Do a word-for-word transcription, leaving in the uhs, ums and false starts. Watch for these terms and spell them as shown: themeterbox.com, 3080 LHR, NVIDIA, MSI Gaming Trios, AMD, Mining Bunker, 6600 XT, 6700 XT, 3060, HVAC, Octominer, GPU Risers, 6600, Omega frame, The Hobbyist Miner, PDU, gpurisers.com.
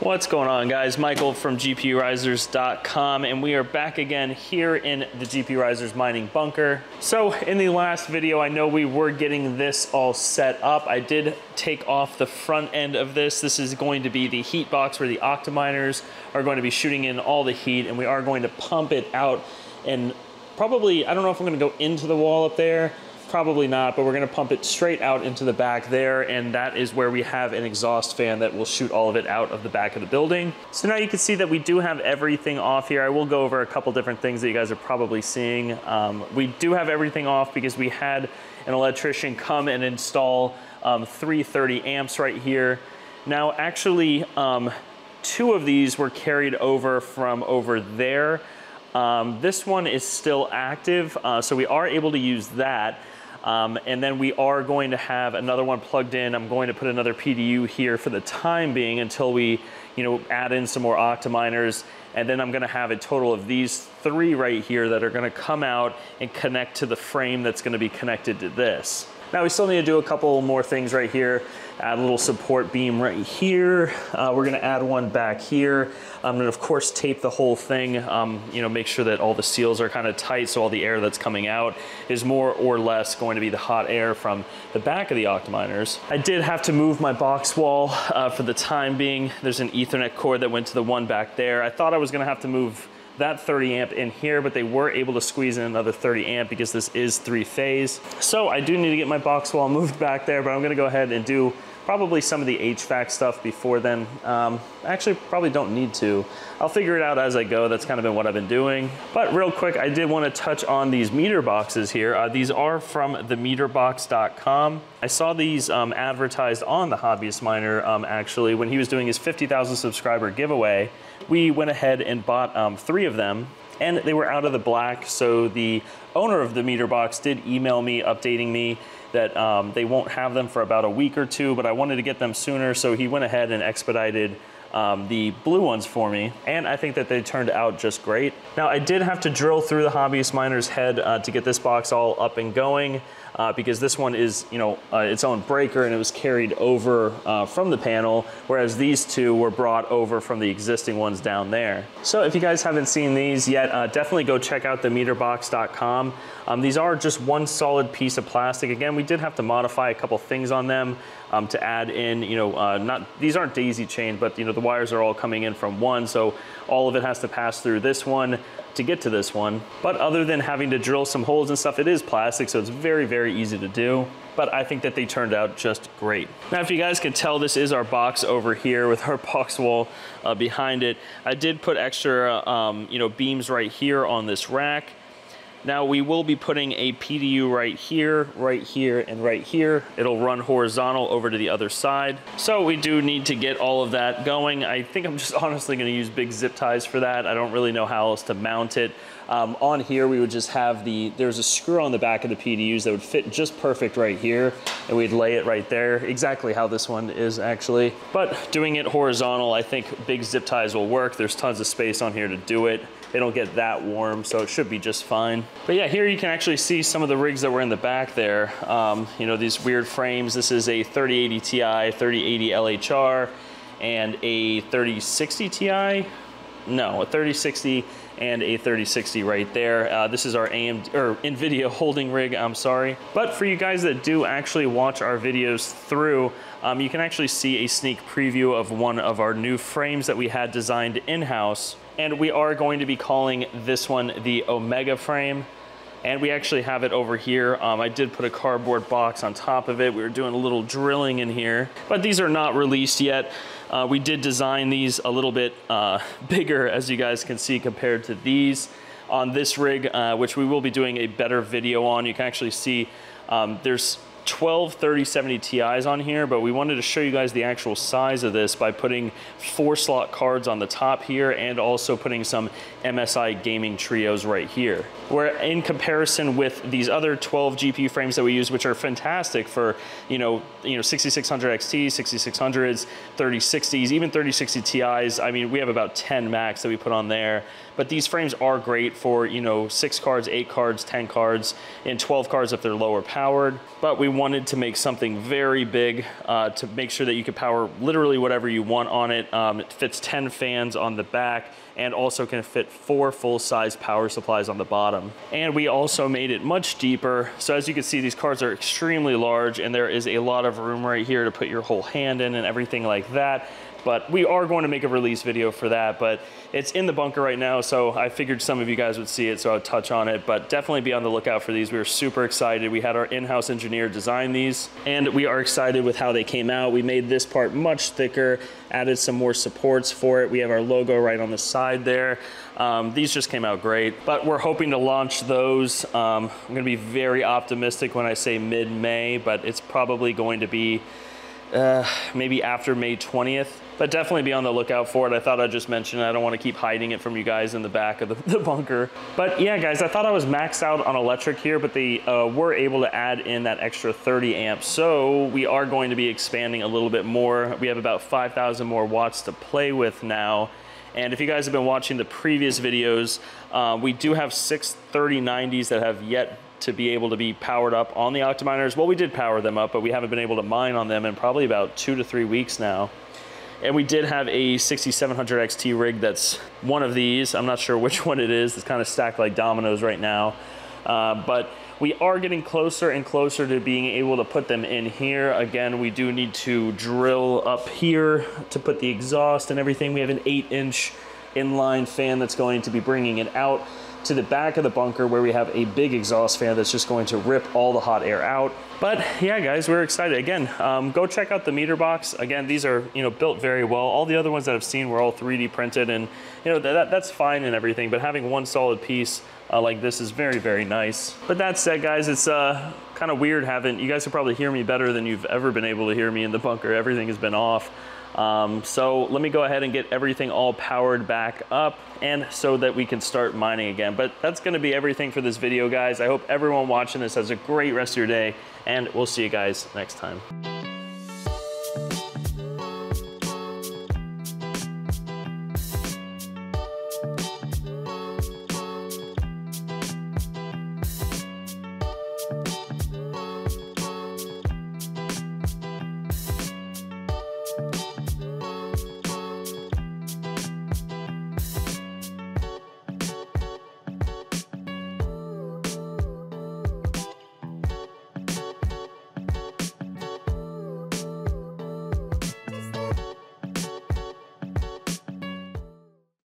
What's going on, guys? Michael from G P U risers dot com, and we are back again here in the G P U risers mining bunker. So in the last video, I know we were getting this all set up. I did take off the front end of this. This is going to be the heat box where the Octominers are going to be shooting in all the heat, and we are going to pump it out. And probably, I don't know if I'm going to go into the wall up there. Probably not, but we're gonna pump it straight out into the back there, and that is where we have an exhaust fan that will shoot all of it out of the back of the building. So now you can see that we do have everything off here. I will go over a couple different things that you guys are probably seeing. Um, we do have everything off because we had an electrician come and install um, three thirty amps right here. Now actually, um, two of these were carried over from over there. Um, this one is still active, uh, so we are able to use that. Um, and then we are going to have another one plugged in. I'm going to put another P D U here for the time being until we, you know, add in some more Octominers. And then I'm going to have a total of these three right here that are going to come out and connect to the frame that's going to be connected to this. Now we still need to do a couple more things right here. Add a little support beam right here. Uh, we're gonna add one back here. Um, and of course tape the whole thing, um, you know, make sure that all the seals are kind of tight so all the air that's coming out is more or less going to be the hot air from the back of the Octominers. I did have to move my box wall uh, for the time being. There's an Ethernet cord that went to the one back there. I thought I was gonna have to move that thirty amp in here, but they were able to squeeze in another thirty amp because this is three phase. So I do need to get my box wall moved back there, but I'm gonna go ahead and do probably some of the H V A C stuff before then. Um, actually, probably don't need to. I'll figure it out as I go. That's kind of been what I've been doing. But real quick, I did want to touch on these meter boxes here. Uh, these are from the meter box dot com. I saw these um, advertised on The Hobbyist Miner, um, actually, when he was doing his fifty thousand subscriber giveaway. We went ahead and bought um, three of them, and they were out of the black, so the owner of the meter box did email me updating me that um, they won't have them for about a week or two, but I wanted to get them sooner, so he went ahead and expedited um, the blue ones for me, and I think that they turned out just great. Now I did have to drill through the Hobbyist Miner's head uh, to get this box all up and going, uh, because this one is, you know, uh, its own breaker, and it was carried over uh, from the panel, whereas these two were brought over from the existing ones down there. So if you guys haven't seen these yet, uh, definitely go check out the meter box dot com. Um, these are just one solid piece of plastic. Again, we did have to modify a couple things on them um, to add in, you know, uh, not these aren't daisy chained, but you know, the wires are all coming in from one, so all of it has to pass through this one to get to this one. But other than having to drill some holes and stuff, it is plastic, so it's very, very easy to do. But I think that they turned out just great. Now, if you guys can tell, this is our box over here with our box wall uh, behind it. I did put extra, um, you know, beams right here on this rack. Now we will be putting a P D U right here, right here, and right here. It'll run horizontal over to the other side. So we do need to get all of that going. I think I'm just honestly gonna use big zip ties for that. I don't really know how else to mount it. Um, on here, we would just have the, there's a screw on the back of the P D Us that would fit just perfect right here, and we'd lay it right there, exactly how this one is actually. But doing it horizontal, I think big zip ties will work. There's tons of space on here to do it. They don't get that warm, so it should be just fine. But yeah, here you can actually see some of the rigs that were in the back there. Um, you know, these weird frames. This is a thirty eighty T I, thirty eighty L H R, and a thirty sixty T I. No, a thirty sixty and a thirty sixty right there. Uh, this is our A M D, or NVIDIA holding rig, I'm sorry. But for you guys that do actually watch our videos through, um, you can actually see a sneak preview of one of our new frames that we had designed in-house. And we are going to be calling this one the Omega frame. And we actually have it over here. Um, I did put a cardboard box on top of it. We were doing a little drilling in here, but these are not released yet. Uh, we did design these a little bit uh, bigger, as you guys can see, compared to these on this rig, uh, which we will be doing a better video on. You can actually see um, there's twelve thirty seventy T Is on here, but we wanted to show you guys the actual size of this by putting four slot cards on the top here and also putting some M S I Gaming Trios right here. Where in comparison with these other twelve G P U frames that we use, which are fantastic for, you know, you know, sixty-six hundred X T, sixty-six hundreds, thirty sixties, even thirty sixty T Is. I mean, we have about ten max that we put on there. But these frames are great for, you know, six cards, eight cards, ten cards, and twelve cards if they're lower powered. But we wanted to make something very big uh, to make sure that you could power literally whatever you want on it. Um, it fits ten fans on the back and also can fit four full-size power supplies on the bottom. And we also made it much deeper. So as you can see, these cards are extremely large and there is a lot of room right here to put your whole hand in and everything like that. But we are going to make a release video for that, but it's in the bunker right now, so I figured some of you guys would see it, so I'll touch on it. But definitely be on the lookout for these. We were super excited. We had our in-house engineer design these, and we are excited with how they came out. We made this part much thicker, added some more supports for it. We have our logo right on the side there. Um, these just came out great, but we're hoping to launch those. Um, I'm gonna be very optimistic when I say mid-May, but it's probably going to be uh, maybe after May twentieth. But definitely be on the lookout for it. I thought I'd just mention it. I don't want to keep hiding it from you guys in the back of the, the bunker. But yeah, guys, I thought I was maxed out on electric here, but they uh, were able to add in that extra thirty amps. So we are going to be expanding a little bit more. We have about five thousand more watts to play with now. And if you guys have been watching the previous videos, uh, we do have six thirty nineties that have yet to be able to be powered up on the Octominers. Well, we did power them up, but we haven't been able to mine on them in probably about two to three weeks now. And we did have a sixty-seven hundred X T rig that's one of these. I'm not sure which one it is. It's kind of stacked like dominoes right now. Uh, but we are getting closer and closer to being able to put them in here. Again, we do need to drill up here to put the exhaust and everything. We have an eight inch inline fan that's going to be bringing it out to the back of the bunker, where we have a big exhaust fan that's just going to rip all the hot air out. But yeah, guys, we're excited. Again, um, go check out the meter box. Again, these are, you know, built very well. All the other ones that I've seen were all three D printed, and you know, that, that's fine and everything, but having one solid piece uh, like this is very, very nice. But that said, guys, it's uh, kind of weird having, you guys can probably hear me better than you've ever been able to hear me in the bunker. Everything has been off. Um, so let me go ahead and get everything all powered back up, and so that we can start mining again. But that's going to be everything for this video, guys. I hope everyone watching this has a great rest of your day, and we'll see you guys next time.